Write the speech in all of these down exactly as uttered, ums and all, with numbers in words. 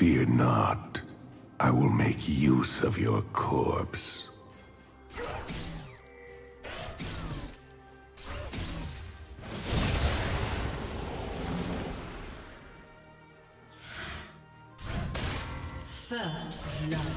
Fear not. I will make use of your corpse. First love.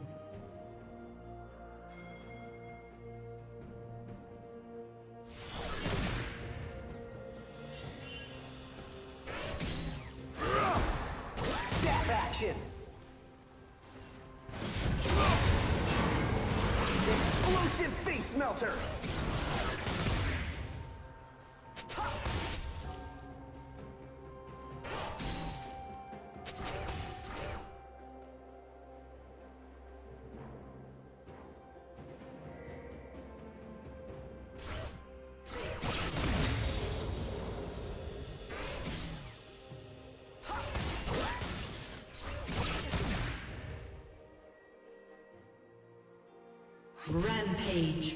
Snap action. Explosive face melter! Rampage.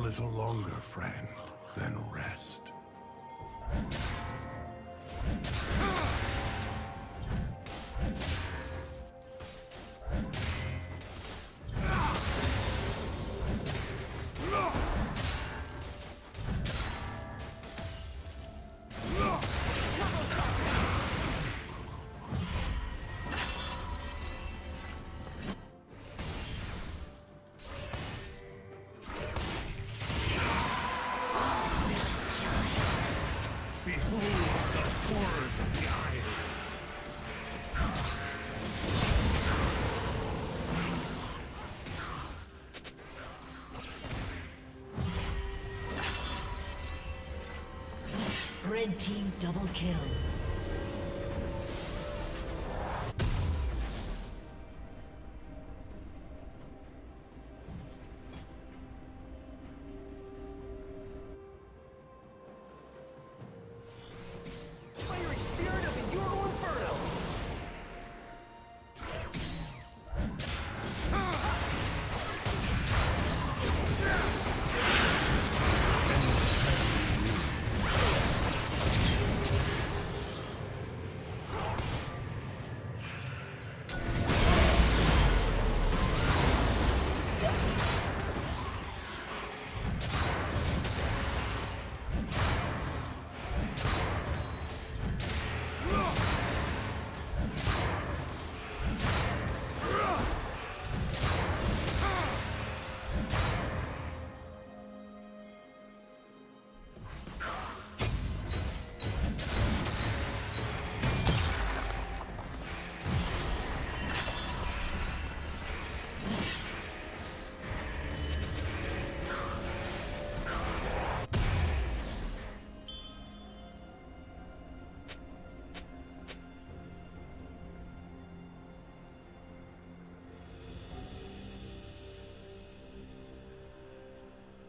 Little longer, friend, then rest. Red team double kill. Fiery spirit of the Inferno!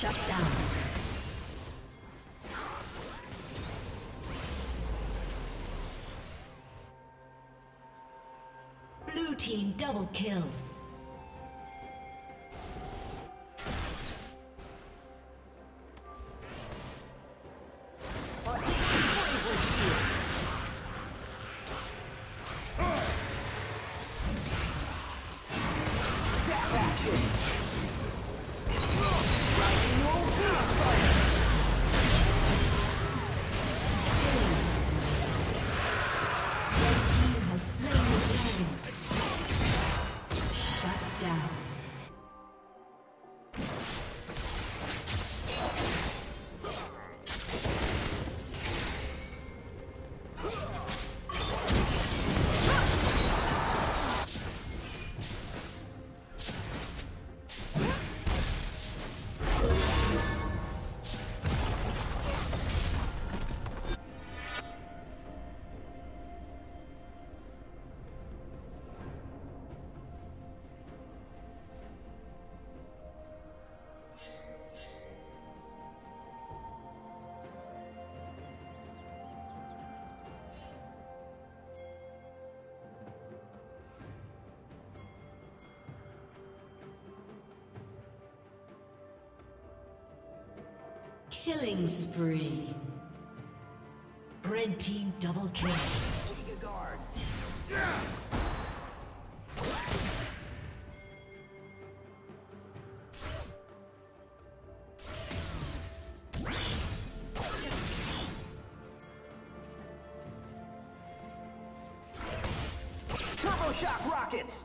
Shut down. Blue team double kill. Killing spree. Red team double kill. Take a guard. Yeah. Turbo shock rockets.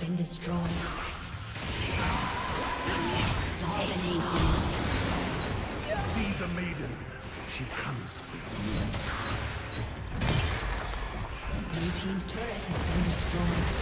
Been destroyed. Dominating. See the maiden. She comes for you. Blue team's turret has been destroyed.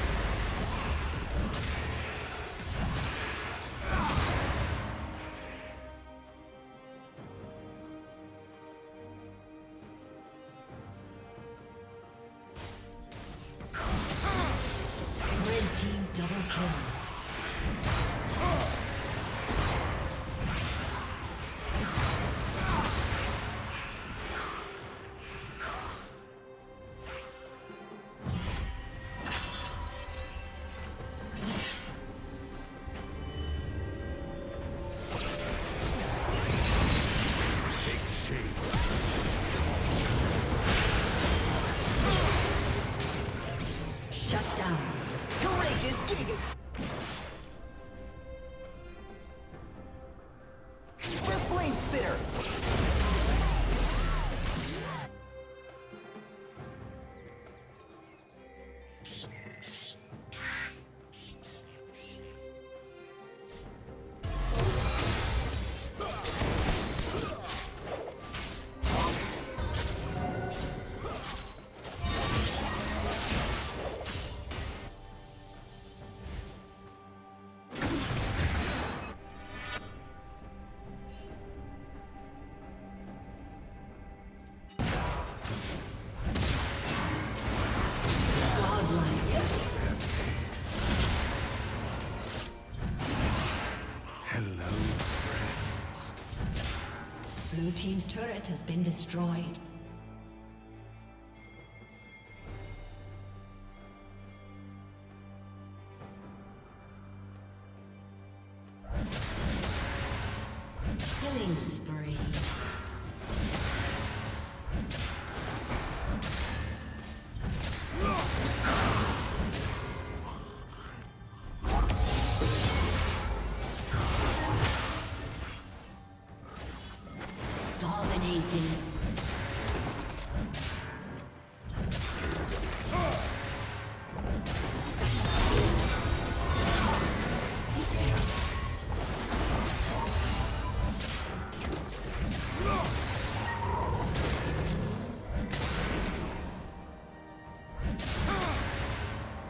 Spitter. Blue team's turret has been destroyed. Killing spree. Dominating.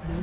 Blue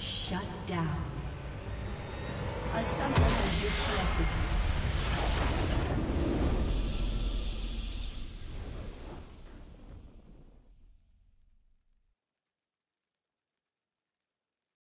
Shut down. A summoner has disconnected.